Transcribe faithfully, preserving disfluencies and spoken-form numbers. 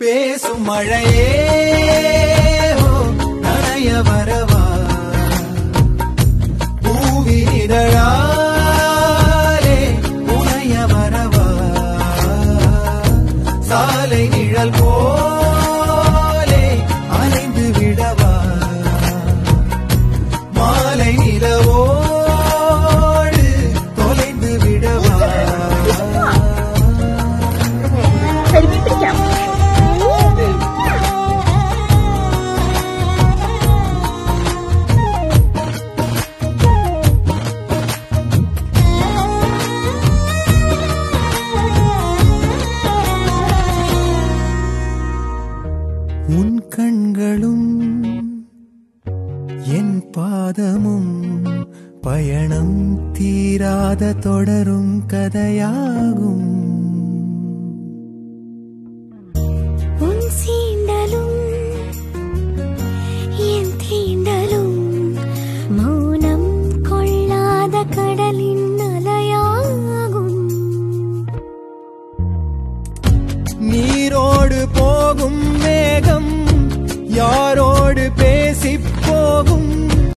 பேசும் மழையே நனைய வரவா பூவின் இதழாலே உனைய வரவா சாலை நிழல் போலே அலைந்து விடவா மாலை நிலவோடு தொலைந்து விடவா உன் கண்களும் என் பாதமும் பயணம் தீராத தொடரும் கதையாகும்.